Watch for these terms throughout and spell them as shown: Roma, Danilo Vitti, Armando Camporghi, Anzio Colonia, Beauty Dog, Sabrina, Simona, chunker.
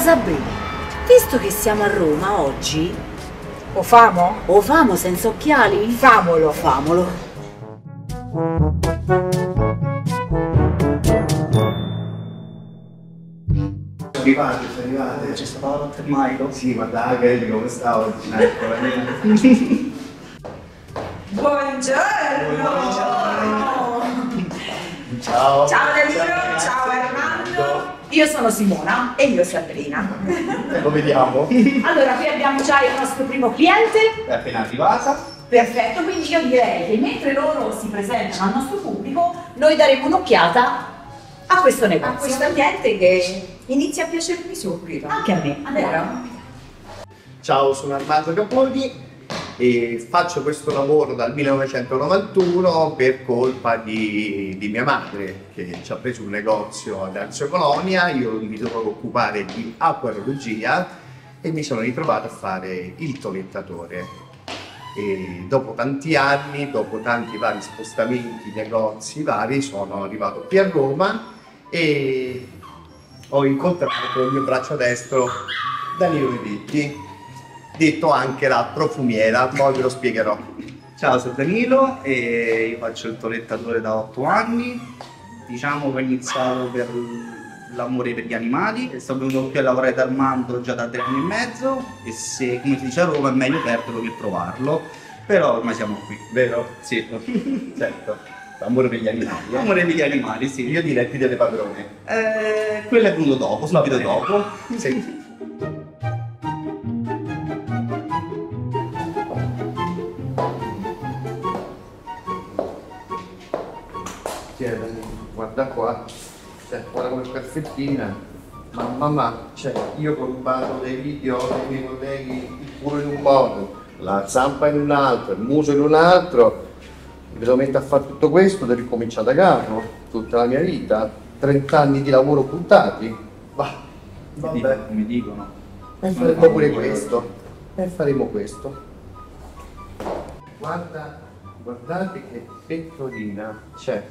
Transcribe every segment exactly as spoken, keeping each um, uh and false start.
Sabrina, visto che siamo a Roma oggi, o famo? O famo senza occhiali? Famolo, famolo. Arrivate, arrivate. C'è sta Paola e Mario? Sì, guarda che come sta oggi? Buongiorno! Buongiorno! Ciao! Ciao Danilo, ciao Armando! Io sono Simona e io Sabrina. Lo vediamo. Allora, qui abbiamo già il nostro primo cliente. È appena arrivata. Perfetto, quindi io direi che mentre loro si presentano al nostro pubblico, noi daremo un'occhiata a questo negozio. A questo ambiente che inizia a piacermi subito. Anche a me. Allora. Ciao, sono Armando Camporghi e faccio questo lavoro dal millenovecentonovantuno per colpa di, di mia madre, che ci ha preso un negozio ad Anzio Colonia. Io mi dovevo occupare di acquarologia e mi sono ritrovato a fare il toilettatore. E dopo tanti anni, dopo tanti vari spostamenti, negozi vari, sono arrivato qui a Roma e ho incontrato il mio braccio destro, Danilo Vitti, detto anche la profumiera, poi ve lo spiegherò. Ciao, sono Danilo e io faccio il toilettatore da otto anni. Diciamo che ho iniziato per l'amore per gli animali e sono venuto qui a lavorare da Armando già da tre anni e mezzo e se, come si dice a Roma, è meglio perderlo che provarlo, però ormai siamo qui, vero? Sì, certo. L'amore per gli animali. L'amore per gli animali, sì. Io direi più delle padrone. Eh, quello è venuto dopo, subito dopo. Sì. Guarda qua, cioè, guarda come perfettina, mamma mia, cioè, io ho rubato dei video dei miei colleghi, il culo in un modo, la zampa in un altro, il muso in un altro, mi sono messo a fare tutto questo, devo ricominciare da capo, tutta la mia vita, trent'anni di lavoro buttati, va, vabbè, mi dicono, e faremo pure questo, e faremo questo, guarda, guardate che pettolina, cioè,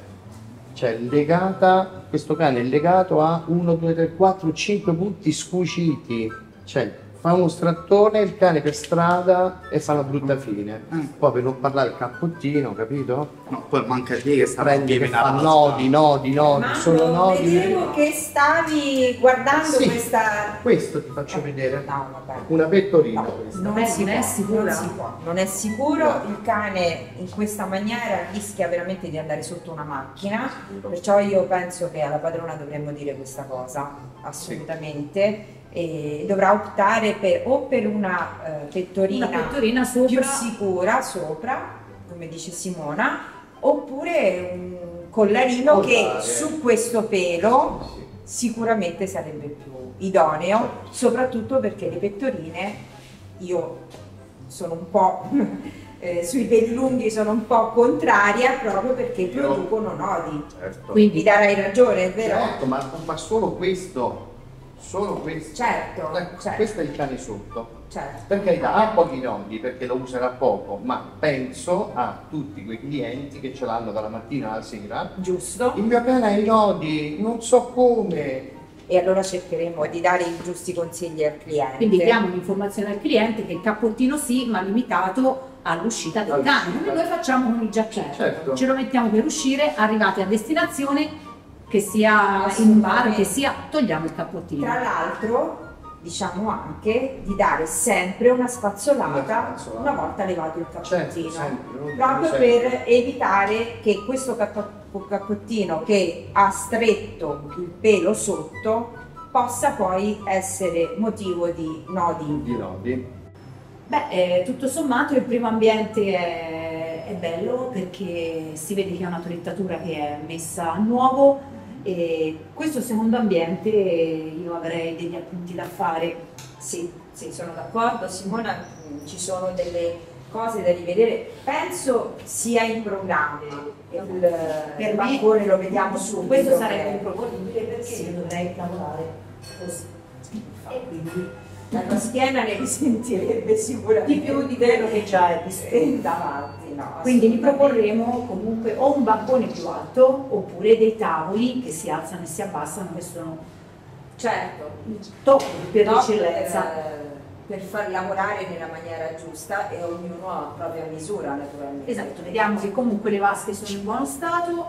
cioè legata, questo cane è legato a uno, due, tre, quattro, cinque punti scuciti, cioè fa uno strattone il cane per strada e fa una brutta fine, mm. Poi per non parlare il cappottino, capito? No, poi manca lì che sta prende che fa nodi, nodi, nodi, Mando, solo nodi. Vedevo che stavi guardando sì, questa... questo ti faccio vedere, no, vabbè. Una pettorina no, questa. Non è sicuro, non è sicuro, non è sicuro. No. Il cane in questa maniera rischia veramente di andare sotto una macchina, perciò io penso che alla padrona dovremmo dire questa cosa, assolutamente. Sì. E dovrà optare per, o per una eh, pettorina, una pettorina sopra, più sicura sopra, come dice Simona, oppure un collarino che su questo pelo sì, sicuramente sarebbe più idoneo, sì, soprattutto perché le pettorine, io sono un po' eh, sui peli lunghi sono un po' contraria proprio perché producono nodi, certo. Quindi mi darai ragione, vero? Certo, ma, ma solo questo Solo questo, certo, certo. Questo è il cane sotto, certo. Per carità, ha pochi nodi perché lo userà poco, ma penso a tutti quei clienti che ce l'hanno dalla mattina alla sera. Giusto. Il mio cane ha i nodi, non so come. E allora cercheremo di dare i giusti consigli al cliente. Quindi diamo un'informazione al cliente che il cappottino sì, ma limitato all'uscita del cane, come noi facciamo con il giacchetto. Certo. Ce lo mettiamo per uscire, arrivati a destinazione, che sia in bar, che sia, togliamo il cappottino. Tra l'altro diciamo anche di dare sempre una spazzolata una volta levato il cappottino, certo, proprio per evitare che questo cappottino che ha stretto il pelo sotto possa poi essere motivo di nodi. Di nodi. Beh, eh, tutto sommato il primo ambiente è, è bello perché si vede che è una tolettatura che è messa a nuovo. E questo secondo ambiente io avrei degli appunti da fare. Sì, sì, sono d'accordo Simona, ci sono delle cose da rivedere, penso sia in programma il, per il bancone lo vediamo subito, questo sarebbe improponibile perché sì, dovrei lavorare così e quindi la tua schiena ne risentirebbe sicuramente di più di quello che già è distesa avanti. No, quindi vi proporremo comunque o un bancone più alto oppure dei tavoli che si alzano e si abbassano, che sono certo top per l'eccellenza, per, per far lavorare nella maniera giusta e ognuno ha la propria misura naturalmente. Esatto, vediamo che comunque le vasche sono in buono stato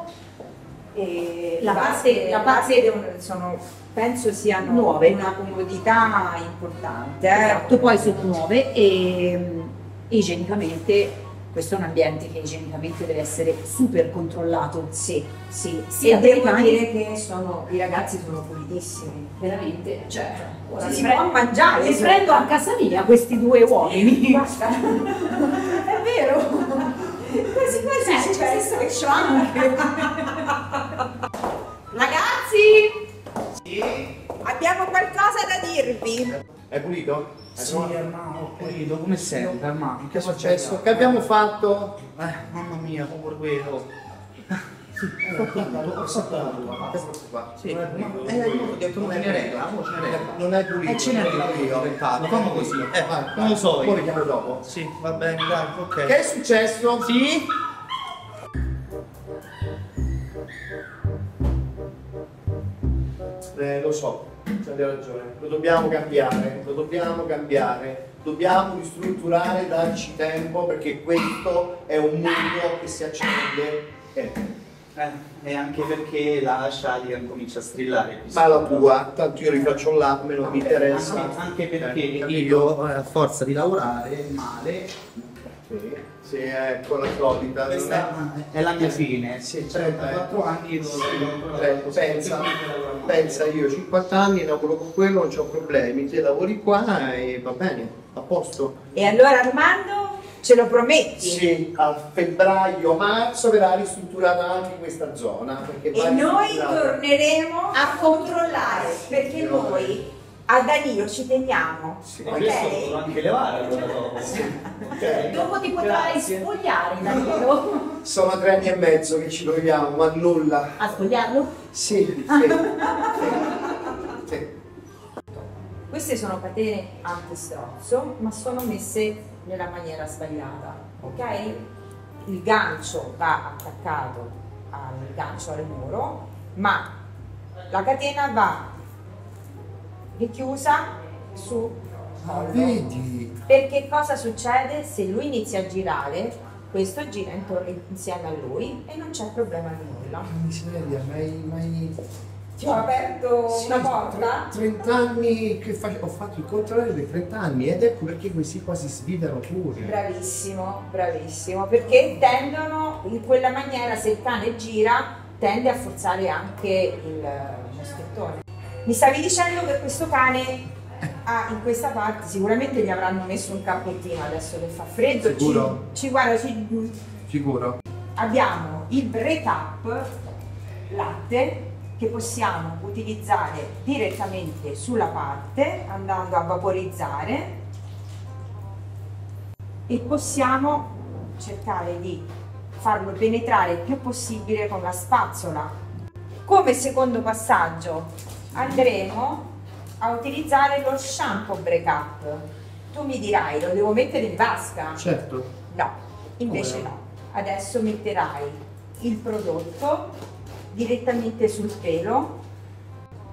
e la vasche, la vasche sono, penso siano nuove, una comodità importante. Esatto, eh. poi sono nuove e igienicamente. Questo è un ambiente che igienicamente deve essere super controllato. Sì, sì, sì. E devo dire che sono, i ragazzi sono pulitissimi. Veramente, cioè, ora si, si può mangiare. Li prendo a casa mia questi due uomini. Basta. È vero. Quasi quasi eh, ci penso anche. Ragazzi! Sì? Abbiamo qualcosa da dirvi. È pulito? Sì, Armando, pulito, come senti Armando? Che è successo? Che abbiamo fatto? Eh, mamma mia, come quello. L'ho saltato, questo qua. Sì, ho detto non è regla, non è pulito. E ce n'è io, lo fanno così. Eh, vai, non lo so. Poi lo chiamo dopo. Sì, va bene, dai, ok. Che è successo? Sì? Eh, lo so. C'avete ragione, lo dobbiamo cambiare, lo dobbiamo cambiare, dobbiamo ristrutturare, darci tempo perché questo è un mondo che si accende e eh, eh, anche perché la Shadigan comincia a strillare. Ma la tua, tanto io rifaccio là, me non mi interessa. Anche, anche perché eh, io a forza di lavorare male, sì, sì ecco la solita. Questa è, è la mia fine, sì, trentaquattro anni e non pensa. Pensa io, cinquanta anni, lavoro con quello, non c'ho problemi, te lavori qua e va bene, a posto. E allora Armando, ce lo prometti? Sì, a febbraio-marzo verrà ristrutturata anche questa zona. E noi torneremo a controllare, perché no, noi a Danilo ci teniamo. Sì, okay? Adesso devo anche levare allora dopo. Okay. Dopo ti potrai spogliare Danilo. Sono tre anni e mezzo che ci troviamo, ma nulla. A spogliarlo? Sì, sì, sì, sì. Queste sono catene antistrozzo, ma sono messe nella maniera sbagliata, ok? Il gancio va attaccato al gancio al muro, ma la catena va richiusa su collo. Vedi? Perché cosa succede? Se lui inizia a girare, questo gira intorno insieme a lui e non c'è problema di nulla. Miseria, ma mai... Ti ho aperto sì, una porta? trenta anni che fa... ho fatto il contrario dei trenta anni ed ecco perché questi qua si svidano pure. Bravissimo, bravissimo, perché tendono in quella maniera, se il cane gira, tende a forzare anche il moschettone. Mi stavi dicendo che questo cane... Ah, in questa parte sicuramente gli avranno messo un cappottino, adesso che fa freddo. Sicuro? Ci, ci guarda, ci... Sicuro? Abbiamo il break-up latte che possiamo utilizzare direttamente sulla parte andando a vaporizzare e possiamo cercare di farlo penetrare il più possibile con la spazzola. Come secondo passaggio andremo a utilizzare lo shampoo break up. Tu mi dirai, lo devo mettere in vasca? Certo. No, invece Come no. Adesso metterai il prodotto direttamente sul pelo.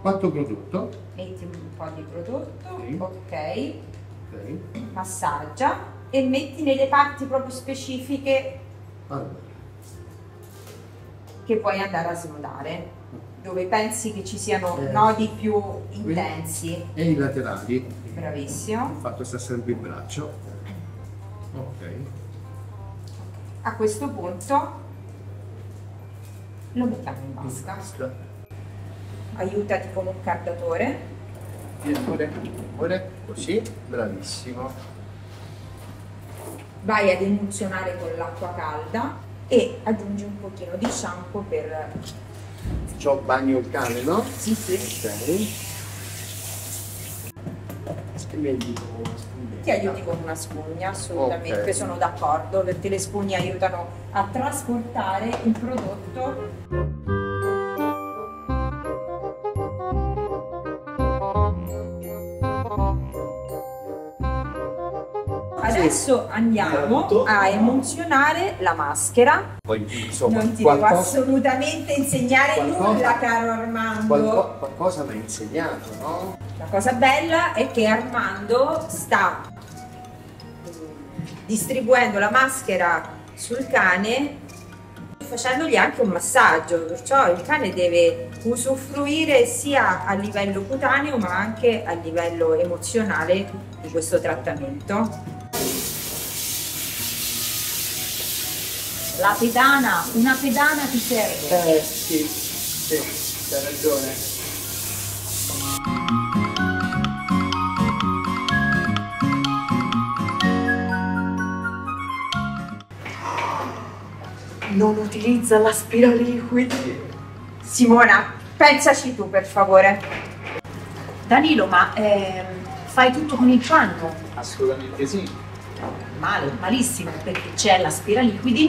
Quanto prodotto? Metti un po' di prodotto, ok. okay. okay. Massaggia e metti nelle parti proprio specifiche. Allora. che puoi andare a snodare, dove pensi che ci siano eh, nodi più intensi. E i laterali. Bravissimo. Ho fatto sempre il braccio. Ok. A questo punto lo mettiamo in vasca. Aiutati con un cardatore. Pure, pure, così, bravissimo. Vai ad emulsionare con l'acqua calda e aggiungi un pochino di shampoo per... C'ho bagno il cane, no? Sì, sì. Ok. E mi aiuti con una spugna? Ti aiuti con una spugna, assolutamente, okay. Sono d'accordo, perché le spugne aiutano a trasportare il prodotto. Adesso andiamo a emulsionare la maschera. Poi, insomma, non ti qualcosa, devo assolutamente insegnare qualcosa, nulla, caro Armando. Qualco, qualcosa mi ha insegnato, no? La cosa bella è che Armando sta distribuendo la maschera sul cane, facendogli anche un massaggio, perciò il cane deve usufruire sia a livello cutaneo ma anche a livello emozionale di questo trattamento. La pedana, una pedana ti serve. Eh sì, sì, c'hai ragione. Non utilizza l'aspiraliquidi. Simona, pensaci tu per favore. Danilo, ma eh, fai tutto con il panno? Assolutamente sì. Male, malissimo, perché c'è l'aspiraliquidi,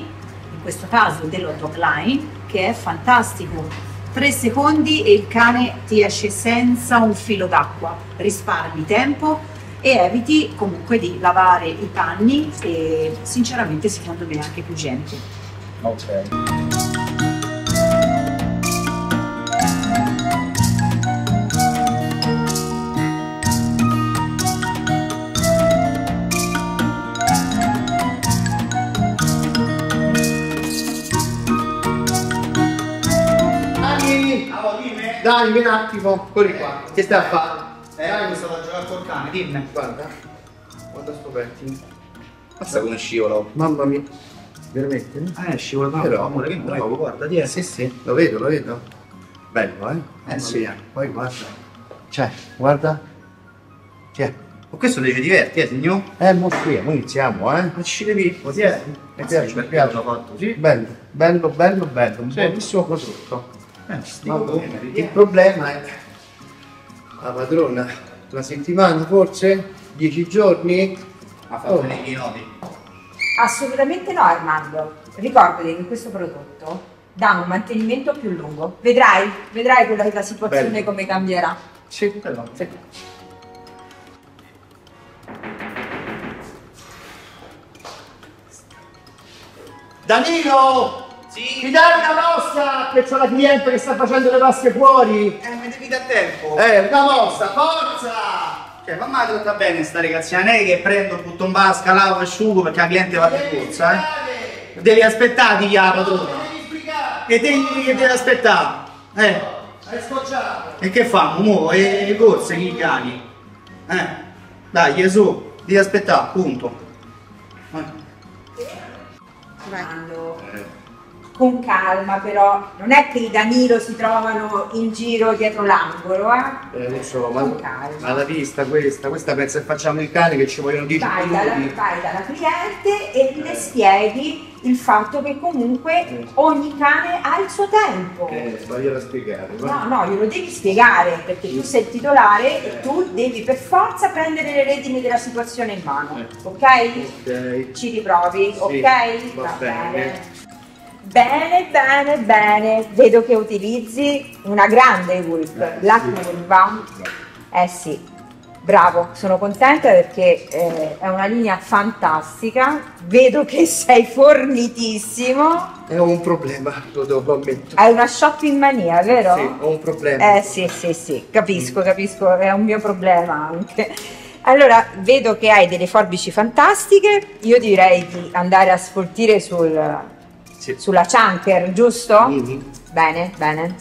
in questo caso dello Dog Line, che è fantastico, tre secondi e il cane ti esce senza un filo d'acqua, risparmi tempo e eviti comunque di lavare i panni e sinceramente secondo me è anche più gente. Ok. Dai, vieni un attimo, corri eh, qua. Che stai a fare? Eh, dai, mi sto a giocare col cane, dimmi. Guarda, guarda sto pettino. Basta come scivolo. Mamma mia. Veramente? Eh, scivola proprio. Però, amore, che bravo, guarda, dietro. Sì, sì. Lo vedo, lo vedo. Bello, eh? Eh, sì. Mia. Poi guarda. Cioè, guarda. Tiè. Ma questo deve diverti, eh, signor? Eh, mo qui, mo iniziamo, eh. Ma ci devi, sì. Tiè. Mi piace, mi piace. Fatto, sì? Bello, bello, bello, bello. Un sì. Buonissimo prodotto. Eh, bene, il problema è la padrona, una settimana forse? Dieci giorni? Ha fatto oh. dei nodi? Assolutamente no, Armando. Ricordati che questo prodotto dà un mantenimento più lungo. Vedrai, vedrai quella che la situazione Bello. come cambierà. Sì, però, sì. Danilo! Sì. Mi dai una mossa che c'è la cliente che sta facendo le vasche fuori? Eh, mi devi dare tempo. Eh, una mossa, forza! Cioè, ma mai tutta bene sta ragazza, non è che prendo, butto in vasca, lavo, asciugo perché la cliente va per corsa, eh. Devi aspettare, ti chiama, tu. E te che devi aspettare. Eh. Hai scocciato. E che fanno, mo? E le corse, chi cani? Eh. Dai, Gesù, devi aspettare, punto. Eh. Vai. Con calma però, non è che i Danilo si trovano in giro dietro l'angolo, eh? Eh, non so, ma, ma la vista questa, questa pensa che facciamo il cane che ci vogliono dieci minuti. Vai dalla cliente e eh. le spieghi il fatto che comunque eh. ogni cane ha il suo tempo. Eh, ma glielo spiegare. Ma... No, no, glielo devi spiegare, perché tu sei il titolare eh. e tu devi per forza prendere le redini della situazione in mano, eh. okay? ok? Ci riprovi, sì. ok? Va, Va bene. bene. Bene, bene, bene, vedo che utilizzi una grande Wolf, eh, la sì. curva, eh sì, bravo, sono contenta perché eh, è una linea fantastica, vedo che sei fornitissimo. E ho un problema, lo devo ammettere. Hai una shopping mania, vero? Sì, ho un problema. Eh sì, sì, sì, capisco, capisco, è un mio problema anche. Allora, vedo che hai delle forbici fantastiche, io direi di andare a sfoltire sul... sì. Sulla chunker, giusto? Mm-hmm. Bene, bene.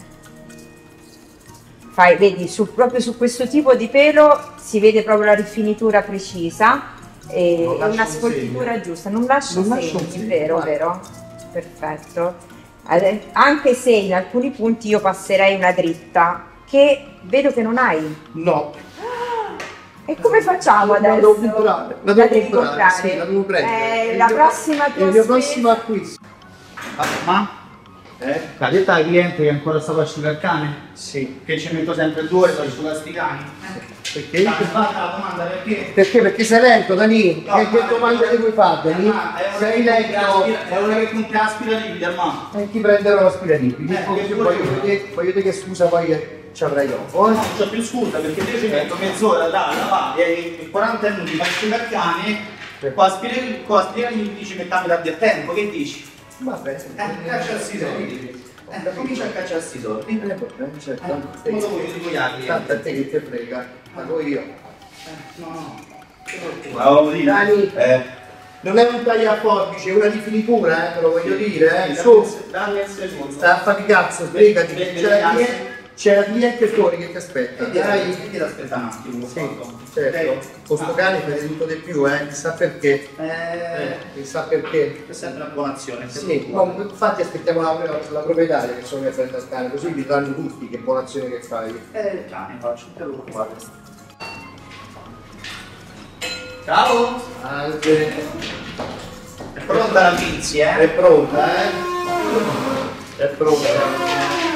Fai, vedi, su, proprio su questo tipo di pelo si vede proprio la rifinitura precisa e una sfoltitura un giusta. Non lascia non segni, segni, vero, guarda. Vero? Perfetto. Anche se in alcuni punti io passerei una dritta, che vedo che non hai. No. E come facciamo adesso? La devo comprare, la devo, la devi comprare, comprare. Sì, la devo prendere. Eh, la mio, prossima tua il mio prossimo acquisto. Ah, ma? Eh? L'ha detta al cliente che ancora sta asciugando il cane? Sì. Che ci metto sempre due ore per asciugare sti cani? Sì. Perché? Ma mi fatta la domanda perché? Perché? Perché sei lento, Danilo. No, che domanda ti vuoi fare, Danilo? Sei lento. È ora che compri l'aspiralipide, ma. E ti prenderò l'aspiralipide. Eh, voglio, voglio, voglio, voglio dire che scusa poi ci avrai dopo. No, non c'è più scusa perché io ci metto mezz'ora là, là, e quaranta minuti per asciugare il cane. Con l'aspiralipide ci mettiamo da del tempo, che dici? Vabbè, eh, cacciarsi i soldi. Eh, comincia a cacciarsi i soldi. Eh, certo. Eh, non lo voglio divulgarli. Tanto a te che te frega. Ma voi io. Eh, no, no. Dani, eh. non è un taglio a forbice, è una rifinitura, eh, te lo voglio dire. Eh. Su, dammi il secondo. Sta a fare cazzo, sbrigati. C'è la cliente fuori che ti aspetta. Dai, che ti aspetta un attimo. Sì, certo. Con sto cane fai tutto di più, eh. Chissà perché. Eh, chissà perché. Questa è una buona azione. Sì, infatti aspettiamo la proprietaria che sono venuta a cane, così vi danno tutti che buona azione che fai. Eh, cane faccio, te lo guarda. Ciao! Salve! È pronta la pizza, eh? È pronta, eh? È pronta.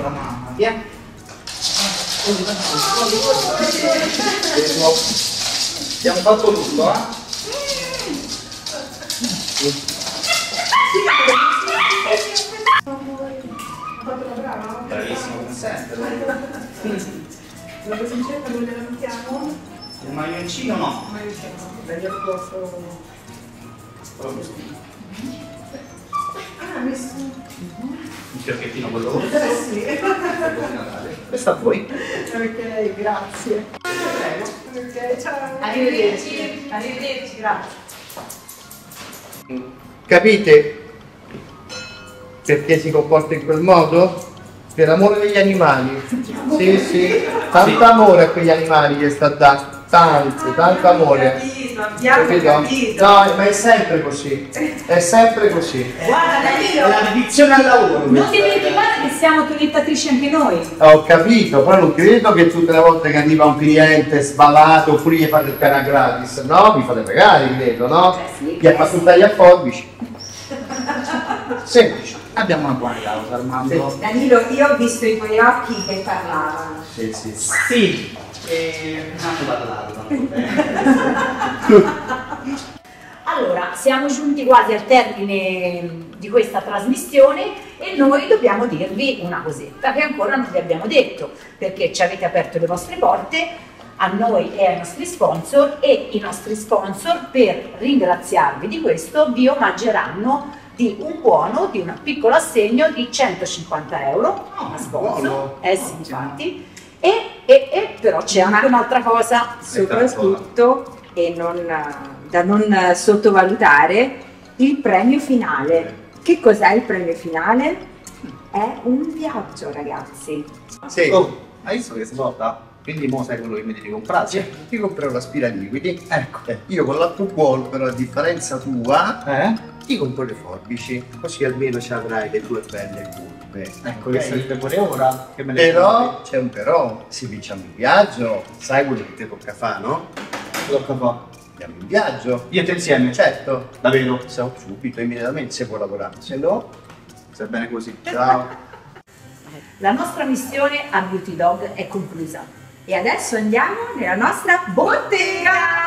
La mamma, via. Abbiamo fatto tutto, eh? Bravissimo, consente. La presenza come la mettiamo? Il maglioncino no? Il maglioncino no. Meglio al posto. Ah, messo. Un fiocchettino quello? Eh sì. Buon Natale. Questa a voi. Ok, grazie. Ok, ciao. Arrivederci. Arrivederci, grazie. Capite perché si comporta in quel modo? Per amore degli animali. Sì, sì. Tanto amore a quegli animali che sta a dare. Tanto, tanto amore. Abbiamo capito? Capito. No, ma è sempre così. È sempre così. Guarda, Danilo, l'addizione al lavoro. Non dimenticate che siamo toniettatrici anche noi. Ho capito, però non credo che tutte le volte che arriva un cliente sbalato oppure gli fate il cane gratis. No, mi fate pagare, credo, no? Gli ha fatto un taglio a forbici. Semplice. Abbiamo una buona causa, Armando. Sì. Danilo, io ho visto i tuoi occhi che parlavano. Sì, sì. Sì. E tanto parlato, allora siamo giunti quasi al termine di questa trasmissione e noi dobbiamo dirvi una cosetta che ancora non vi abbiamo detto, perché ci avete aperto le vostre porte a noi e ai nostri sponsor, e i nostri sponsor, per ringraziarvi di questo, vi omaggeranno di un buono, di un piccolo assegno di centocinquanta euro a oh, sponsor, eh sì, infatti. E, e, e però c'è anche un'altra cosa, soprattutto, e non, da non sottovalutare, il premio finale. Che cos'è il premio finale? È un viaggio, ragazzi. Sì, oh, hai visto che svolta? Quindi mo sai quello che mi devi comprare? Sì. Ti comprerò l'aspiraliquidi, ecco, io con l'atto buono, però a differenza tua, eh? Ti compro le forbici, così almeno ci avrai le tue belle cure. Beh, ecco, okay. Che sarebbe pure ora che me ne però c'è un però, si vinciamo in viaggio, sai quello che ti tocca fare, no? Ti tocca fare? Andiamo in viaggio. Io e te insieme? Certo. Davvero? Siamo subito, immediatamente, se può lavorare, se no, sta bene così, ciao. La nostra missione a Beauty Dog è conclusa e adesso andiamo nella nostra bottega!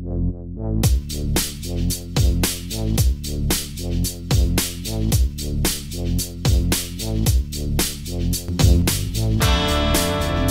We'll be right back.